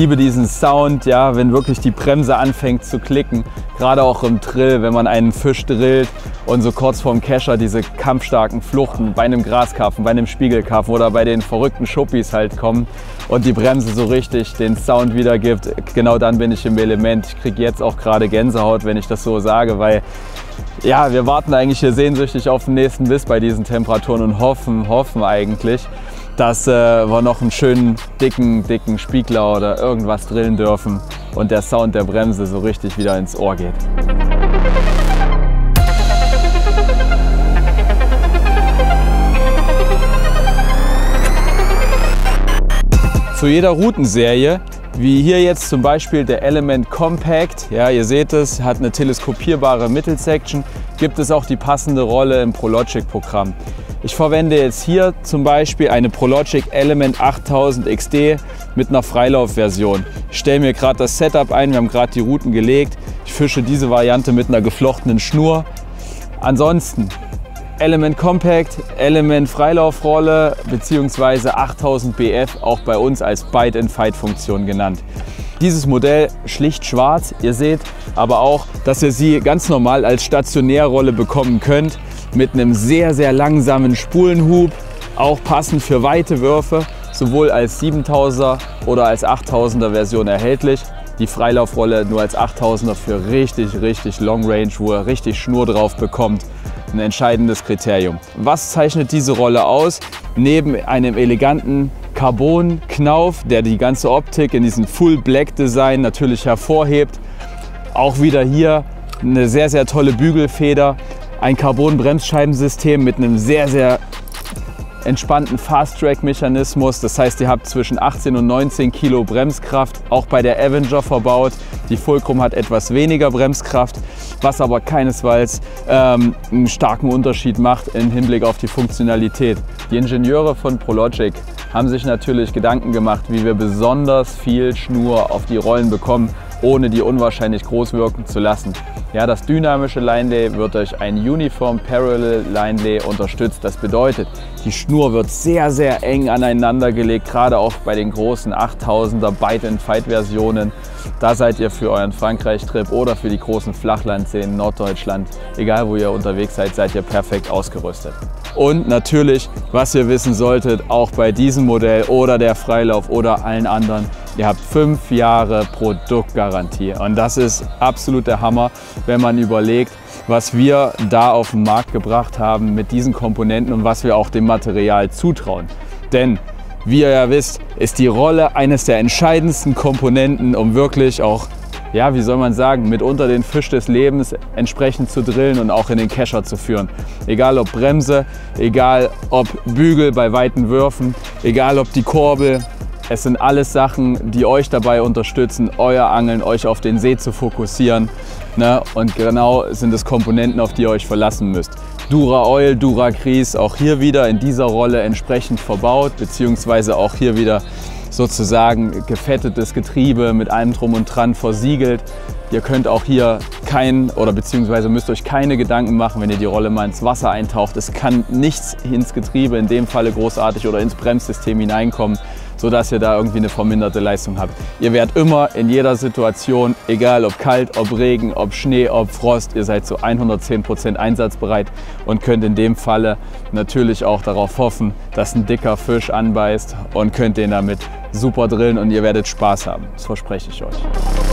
liebe diesen Sound, ja, wenn wirklich die Bremse anfängt zu klicken. Gerade auch im Drill, wenn man einen Fisch drillt und so kurz vorm Kescher diese kampfstarken Fluchten bei einem Graskarpfen, bei einem Spiegelkarpfen oder bei den verrückten Schuppis halt kommen und die Bremse so richtig den Sound wiedergibt. Genau dann bin ich im Element. Ich kriege jetzt auch gerade Gänsehaut, wenn ich das so sage, weil ja, wir warten eigentlich hier sehnsüchtig auf den nächsten Biss bei diesen Temperaturen und hoffen eigentlich, dass wir noch einen schönen, dicken Spiegler oder irgendwas drillen dürfen und der Sound der Bremse so richtig wieder ins Ohr geht. Zu jeder Routenserie, wie hier jetzt zum Beispiel der Element Compact, ja, ihr seht es, hat eine teleskopierbare Mittelsection, gibt es auch die passende Rolle im ProLogic-Programm. Ich verwende jetzt hier zum Beispiel eine ProLogic Element 8000XD mit einer Freilaufversion. Ich stelle mir gerade das Setup ein, wir haben gerade die Routen gelegt. Ich fische diese Variante mit einer geflochtenen Schnur. Ansonsten Element Compact, Element Freilaufrolle bzw. 8000 BF, auch bei uns als Bite-and-Fight-Funktion genannt. Dieses Modell schlicht schwarz, ihr seht aber auch, dass ihr sie ganz normal als Stationärrolle bekommen könnt. Mit einem sehr langsamen Spulenhub, auch passend für weite Würfe, sowohl als 7000er oder als 8000er Version erhältlich. Die Freilaufrolle nur als 8000er für richtig Long Range, wo ihr richtig Schnur drauf bekommt. Ein entscheidendes Kriterium. Was zeichnet diese Rolle aus? Neben einem eleganten Carbon-Knauf, der die ganze Optik in diesem Full-Black-Design natürlich hervorhebt, auch wieder hier eine sehr tolle Bügelfeder. Ein Carbon-Bremsscheibensystem mit einem sehr entspannten Fast-Track-Mechanismus. Das heißt, ihr habt zwischen 18 und 19 Kilo Bremskraft, auch bei der Avenger verbaut. Die Fulcrum hat etwas weniger Bremskraft, was aber keinesfalls einen starken Unterschied macht im Hinblick auf die Funktionalität. Die Ingenieure von ProLogic haben sich natürlich Gedanken gemacht, wie wir besonders viel Schnur auf die Rollen bekommen, ohne die unwahrscheinlich groß wirken zu lassen. Ja, das dynamische Line Lay wird durch ein Uniform Parallel Line Lay unterstützt. Das bedeutet, die Schnur wird sehr eng aneinander gelegt, gerade auch bei den großen 8000er Bite-and-Fight-Versionen. Da seid ihr für euren Frankreich-Trip oder für die großen Flachlandszenen in Norddeutschland, egal wo ihr unterwegs seid, seid ihr perfekt ausgerüstet. Und natürlich, was ihr wissen solltet, auch bei diesem Modell oder der Freilauf oder allen anderen, ihr habt 5 Jahre Produktgarantie und das ist absolut der Hammer, wenn man überlegt, was wir da auf den Markt gebracht haben mit diesen Komponenten und was wir auch dem Material zutrauen. Denn, wie ihr ja wisst, ist die Rolle eines der entscheidendsten Komponenten, um wirklich auch, ja, wie soll man sagen, mitunter den Fisch des Lebens entsprechend zu drillen und auch in den Kescher zu führen. Egal ob Bremse, egal ob Bügel bei weiten Würfen, egal ob die Kurbel. Es sind alles Sachen, die euch dabei unterstützen, euer Angeln, euch auf den See zu fokussieren. Ne? Und genau sind es Komponenten, auf die ihr euch verlassen müsst. Dura Oil, Dura Grease, auch hier wieder in dieser Rolle entsprechend verbaut, beziehungsweise auch hier wieder sozusagen gefettetes Getriebe mit allem Drum und Dran versiegelt. Ihr könnt auch hier beziehungsweise müsst euch keine Gedanken machen, wenn ihr die Rolle mal ins Wasser eintaucht. Es kann nichts ins Getriebe, in dem Falle großartig, oder ins Bremssystem hineinkommen, sodass ihr da irgendwie eine verminderte Leistung habt. Ihr werdet immer in jeder Situation, egal ob kalt, ob Regen, ob Schnee, ob Frost, ihr seid zu 110% einsatzbereit und könnt in dem Falle natürlich auch darauf hoffen, dass ein dicker Fisch anbeißt und könnt den damit super drillen und ihr werdet Spaß haben. Das verspreche ich euch.